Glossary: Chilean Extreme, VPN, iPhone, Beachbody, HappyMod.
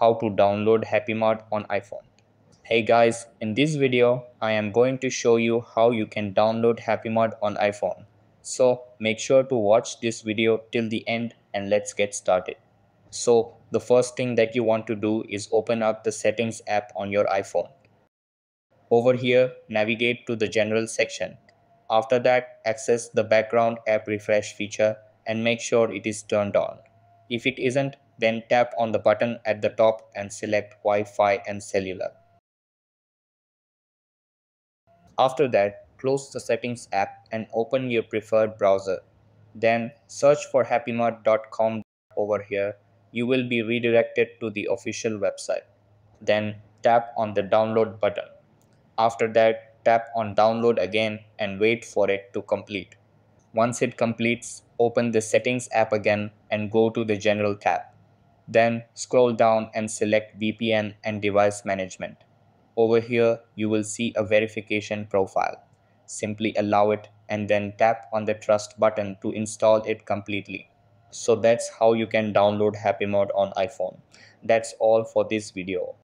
how to download HappyMod on iPhone. Hey guys, in this video I am going to show you how you can download HappyMod on iPhone. So make sure to watch this video till the end and let's get started. So the first thing that you want to do is open up the Settings app on your iPhone. Over here, navigate to the General section. After that, access the Background App Refresh feature and make sure it is turned on. If it isn't, then tap on the button at the top and select Wi-Fi and Cellular. After that, close the Settings app and open your preferred browser. Then search for happymod.com. Over here, you will be redirected to the official website. Then tap on the Download button. After that, tap on Download again and wait for it to complete. Once it completes, open the Settings app again and go to the General tab. Then scroll down and select VPN and Device Management. Over here, you will see a verification profile. Simply allow it and then tap on the Trust button to install it completely. So that's how you can download HappyMod on iPhone. That's all for this video.